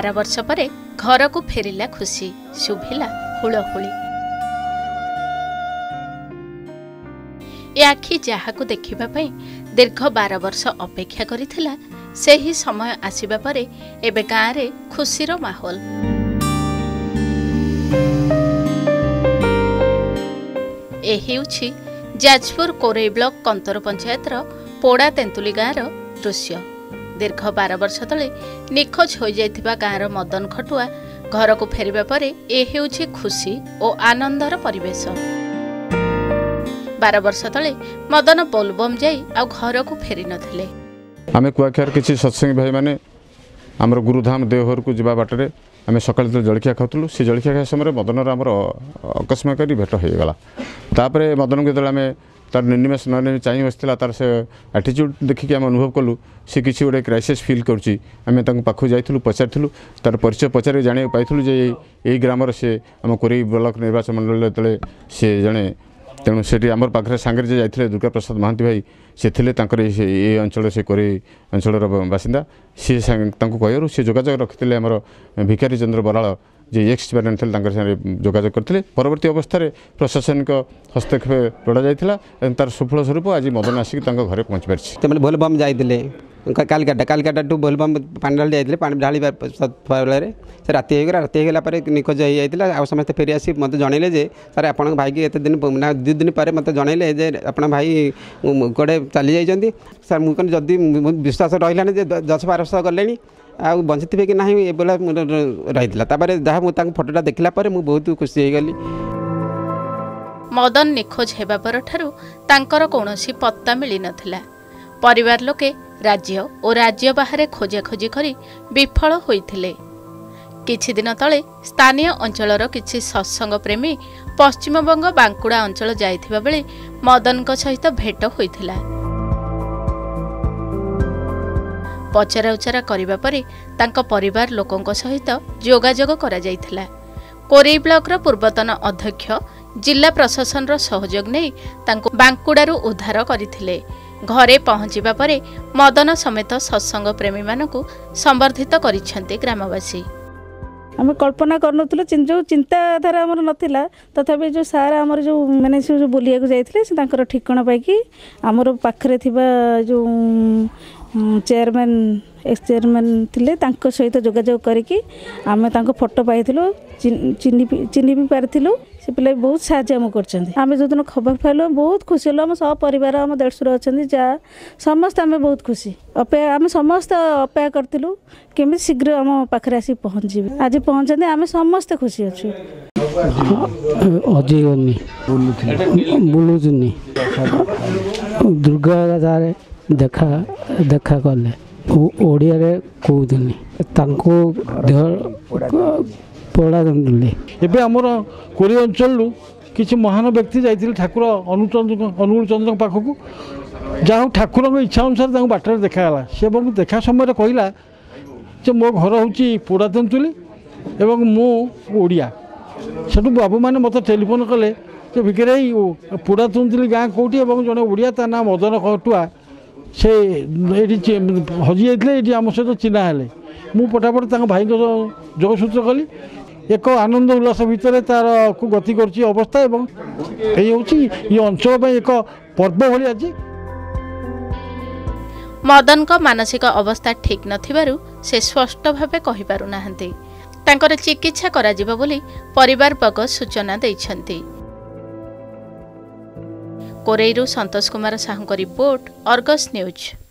12 वर्ष पर घर को फेरिला खुशी शुभिला हुलहुली ए आखि जहा को देखिबा पई दीर्घ 12 वर्ष अपेक्षा करिथिला सेही समय आसीबा परे एबे गाँ रे खुशीर माहौल। एही जाजपुर कोरेई ब्लॉक कंतर पंचायत पोड़ा तेंतुली गाँर दृश्य। दीर्घ 12 वर्ष तले निखोज हो जाइथिबा गाँर मदन खटुआ घर को फेरिबा परे ए हेउछि खुशी और आनंदर परिवेश। 12 वर्ष तले मदन बोलबम जाई आ घर को फेरि नथिले। आमे कुआखेर किछि सत्संगी भाई माने हमर गुरुधाम देवघर को जिबा बाटरे आमे सकाल जलखिया खाउथलु। से जलखिया खा समय मदन र हमर अकस्मात करी भेट होय गेला। तापरे मदन के दला में तार निनिमेष नने चाहि बसला तार से एटीट्यूड देखि के हम अनुभव कलु से किछि ओडे क्राइसिस फील करछि। आमे तंग पाखु जाइथलु पचारथलु तार परिचय पचारे जाने पाइथलु जे एई ग्रामर से हम कोरेई ब्लॉक निर्वाचन मंडल तले से जने तेणु से आमर पाखे सांगे जे जाइथिले दुर्गा प्रसाद महांती भाई से थिले तांकर ए अंचल से कोरेई अंचल बासिंदा से तांको कहिरु से जोगाजोग रखिथिले हमर भिखारी चंद्र बराल जे एक्स पेरेन्ट थे जोगाजोग करते परवर्ती अवस्था प्रशासन का हस्तक्षेप लोड़ा जाता तार सफल स्वरूप आज मदन आसिक घर पहुँची पार्टी। बोलबम जाइए कालकाटा टू बोलबम पानी ढाली पानी ढाली फल से राति होगा निखोज हो जाता। आज समस्त फेरी आसी मत जनइले जे सर आप भाई की एत दिन दु दिन पर मत जनइले जे आप भाई गोटे चली जाइए सर मुझे जदि विश्वास रही 10-12 वर्ष गले आ बंचे कि ना रही जहाँ फटोटा देखला बहुत खुशी हो गली। मदन निखोज होगा पर ठार कौन पत्ता मिल ना परिवार लोके राज्य और राज्य बाहर खोजाखोजी करी विफल होते। किछि दिन तले स्थानीय अंचलर किछि सत्संग प्रेमी पश्चिमबंग बांकुड़ा अंचल जाइथिबा बेले मदन सहित भेट होइथिला। पचराउचरा करिबा परे तांका परिवार लोकंक सहित जोगाजोग करा जाइथिला। कोरेई ब्लॉक पूर्वतन अध्यक्ष जिला प्रशासन रो सहयोग नै तांको बांकुडारू उद्धार करिथिले। घरे पहुंचीबा परे मदन समेत सत्संग प्रेमी मानकु संबर्धित करिसेंते ग्रामवासी। हम कल्पना करनथुले जो चिंताधारा हमर नथिला तथापि जो सार हमर जो माने जो बोलिया को जाइथिले से तांकर ठिकाना पाइकी हमर पाखरे थिबा जो चेयरमैन एक्स चेयरमैन थिले तांको सहित जोगाजोग करिकी आमे तांको फोटो पाइथिलु चिन्ह भी पारथिलु। से पिले बहुत साहय हम करछन्ती। आमे जोदन खबर पाइलो बहुत खुशी होलो। हम सब परिवार हम देशुर अछन्ती जा समस्त आमे बहुत खुशी अपे आमे समस्त अपेक्षा करथिलु केमे शीघ्र हम पाखरे आसी पहुँचबे। आज पहुँचन्ती आमे समस्त खुशी अछि। अजय ओनी बोलुजुनी दुर्गा दारे देखा देखा कले ओडिया रे कोदिनी तांको देह पोड़ा दंडले एबे हमर कोरी अंचल लु किछ महान व्यक्ति जाइथिल ठाकुर अनुकूल चंद्र पाखो को जाउ ठाकुर को इच्छा अनुसार तांको बाटर देखा हला। से बाबू देखा समय रे कहिला जे मो घर होची पोड़ा दंडुली एवं मो ओडिया। सेटु बाबू माने मते टेलीफोन कले जे भिकरे पोड़ा दंडुली गां कोठी एवं जने ओडिया ता नाम मदन खटुआ से हजि जाइए आम सहित चिन्हा मु फटाफट तक भाई जोगसूत्र कली। एक आनंद उल्लास भितर तार को गति कर अवस्था एवं ये अंचल एक पर्व भाई आज मदन का मानसिक अवस्था ठीक न से स्पष्ट भावे कहि पारु नाहंती। तांकर चिकित्सा करा जिबा बोली परिवार पक्ष सूचना दैछंती। कोरेईरू संतोष कुमार साहू का रिपोर्ट, आर्गस न्यूज।